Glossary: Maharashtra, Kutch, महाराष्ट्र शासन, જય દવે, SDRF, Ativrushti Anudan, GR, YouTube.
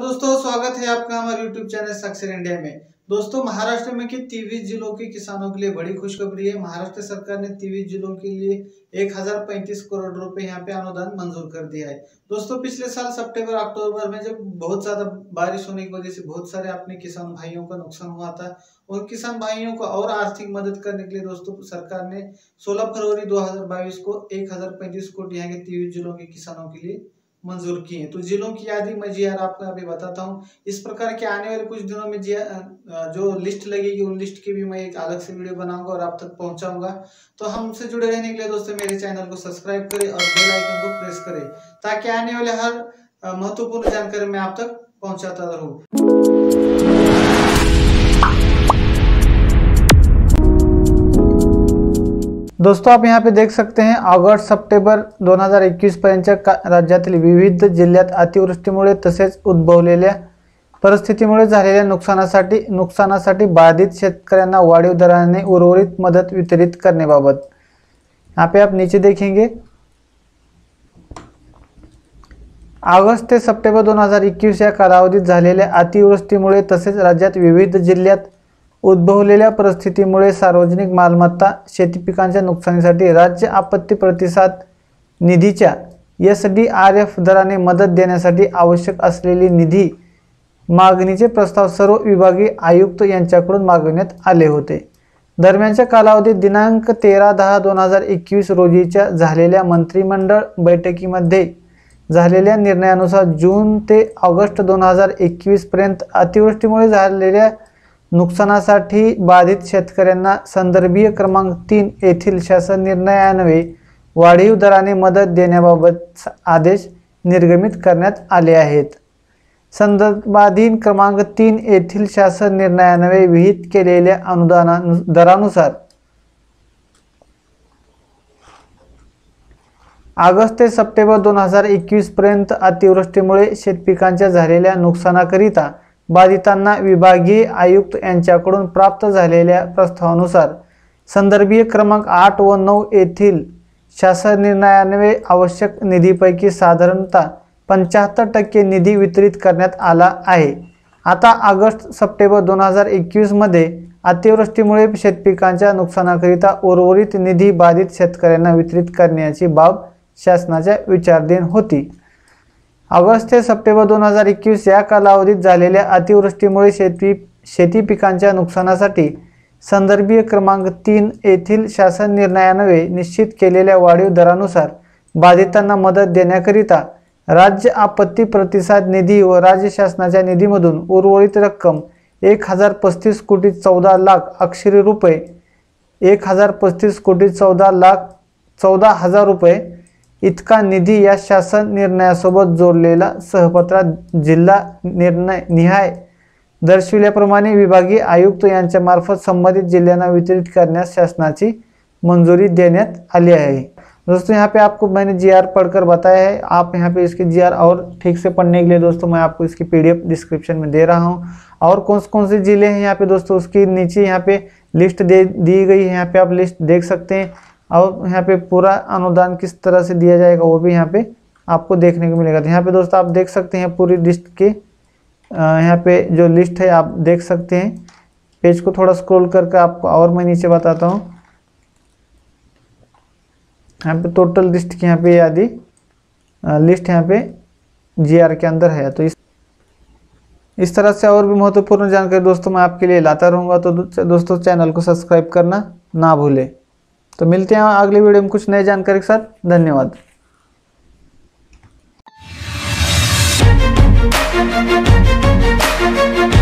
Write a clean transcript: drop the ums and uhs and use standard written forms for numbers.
दोस्तों स्वागत है आपका हमारे YouTube चैनल सक्सेस इंडिया में। दोस्तों महाराष्ट्र में के 23 जिलों के किसानों के लिए बड़ी खुशखबरी है। महाराष्ट्र सरकार ने 23 जिलों के लिए 1035 करोड़ रुपए यहाँ पे अनुदान मंजूर कर दिया है। दोस्तों पिछले साल सितंबर अक्टूबर में जब बहुत ज्यादा बारिश होने की वजह से बहुत सारे अपने किसान भाइयों का नुकसान हुआ था, और किसान भाइयों को और आर्थिक मदद करने के लिए दोस्तों सरकार ने 16 फरवरी 2022 को 1035 करोड़ यहाँ के 23 जिलों के किसानों के लिए मंजूर किए। तो जिलों की यादी मैं GR आपको अभी बताता हूँ। इस प्रकार के आने वाले कुछ दिनों में जो लिस्ट लगेगी उन लिस्ट की भी मैं एक अलग से वीडियो बनाऊंगा और आप तक पहुंचाऊंगा। तो हमसे जुड़े रहने के लिए दोस्तों मेरे चैनल को सब्सक्राइब करें और बेल आइकन को प्रेस करें, ताकि आने वाले हर महत्वपूर्ण जानकारी मैं आप तक पहुँचाता रहूँ। दोस्तों आप यहाँ पे देख सकते हैं ऑगस्ट सप्टेंबर 2021 पर्यंतच्या राज्यातील विविध जिल्ह्यात अतिवृष्टीमुळे तसेच उद्भवलेल्या परिस्थितीमुळे झालेल्या नुकसानासाठी बाधित शेतकऱ्यांना वाढीव दराने उर्वरित मदद वितरित करने बाबत। यहाँ पे आप नीचे देखेंगे ऑगस्ट से सप्टेंबर 2021 या कालावधीत झालेल्या अतिवृष्टीमुळे तसेच राज्यात विविध जिल्ह्यात उद्भवलेल्या परिस्थितीमुळे सार्वजनिक मालमत्ता शेती पिकांच्या नुकसानीसाठी राज्य आपत्ती प्रतिसाद निधीच्या SDRF दराने मदत देण्यासाठी आवश्यक असलेली निधी मागणीचे प्रस्ताव सर्व विभागीय आयुक्त यांच्याकडून मागवण्यात आले होते। दरम्यानच्या कालावधीत दिनांक 13/10/2021 रोजीच्या झालेल्या मंत्रिमंडळ बैठकीमध्ये झालेल्या निर्णयानुसार जून ते ऑगस्ट 2021 पर्यंत अतिवृष्टीमुळे झालेल्या नुकसानासाठी बाधित शेतकऱ्यांना संदर्भीय क्रमांक 3 येथील शासन निर्णयान्वये वाढीव दराने मदत देण्याबाबत आदेश निर्गमित करण्यात आले आहेत। संदर्भाधीन क्रमांक 3 येथील शासन निर्णयान्वये विहित केलेल्या अनुदान दरानुसार ऑगस्ट ते सप्टेंबर 2021 पर्यंत अतिवृष्टीमुळे शेतपिकांच्या झालेल्या नुकसानाकरिता बाधितांना विभागीय आयुक्त यांच्याकडून प्राप्त झालेल्या प्रस्तावानुसार संदर्भीय क्रमांक 8 व 9 येथील शासन निर्णयान्वये आवश्यक निधीपैकी साधारणतः 75% निधी वितरित करण्यात आला आहे। आता ऑगस्ट सप्टेंबर 2021 मध्ये अतिवृष्टीमुळे शेतपिकांच्या नुकसानाकरिता उर्वरित निधी बाधित शेतकऱ्यांना वितरित करण्याची बाब शासनाच्या विचाराधीन होती। ऑगस्ट ते सप्टेंबर 2021 या कालावधीत झालेल्या अतिवृष्टीमुळे शेती पिकांच्या नुकसानासाठी संदर्भीय क्रमांक 3 येथील शासन निर्णयान्वये निश्चित केलेल्या वाढीव दरानुसार बाधितांना मदत देण्याकरिता राज्य आपत्ती प्रतिसाद निधी व राज्य शासनाच्या निधीमधून उर्वरित रक्कम 1035 कोटी 14 लाख अक्षरी रुपये 1035 कोटी 14 लाख 14 हजार रुपये इतका निधी या शासन निर्णयासोबत जोडलेला सहपत्रात जिल्हा निर्णय निहाय दर्शविल्याप्रमाणे विभागीय आयुक्त यांच्या मार्फत संबंधित जिल्ह्यांना वितरित करण्यास शासनाची मंजूरी देण्यात आली आहे। दोस्तों यहाँ पे आपको मैंने GR पढ़कर बताया है। आप यहाँ पे इसके GR और ठीक से पढ़ने के लिए दोस्तों मैं आपको इसकी PDF डिस्क्रिप्शन में दे रहा हूँ, और कौन से जिले हैं यहाँ पे दोस्तों उसकी नीचे यहाँ पे लिस्ट दी गई है। यहाँ पे आप लिस्ट देख सकते हैं और यहाँ पे पूरा अनुदान किस तरह से दिया जाएगा वो भी यहाँ पे आपको देखने को मिलेगा। तो यहाँ पे दोस्तों आप देख सकते हैं पूरी लिस्ट के यहाँ पे जो लिस्ट है आप देख सकते हैं। पेज को थोड़ा स्क्रॉल करके आपको और मैं नीचे बताता हूँ। यहाँ पे टोटल लिस्ट की यहाँ पे यादी लिस्ट यहाँ पे GR के अंदर है। तो इस तरह से और भी महत्वपूर्ण जानकारी दोस्तों मैं आपके लिए लाता रहूँगा। तो दोस्तों चैनल को सब्सक्राइब करना ना भूलें। तो मिलते हैं अगले वीडियो में कुछ नई जानकारी के साथ। धन्यवाद।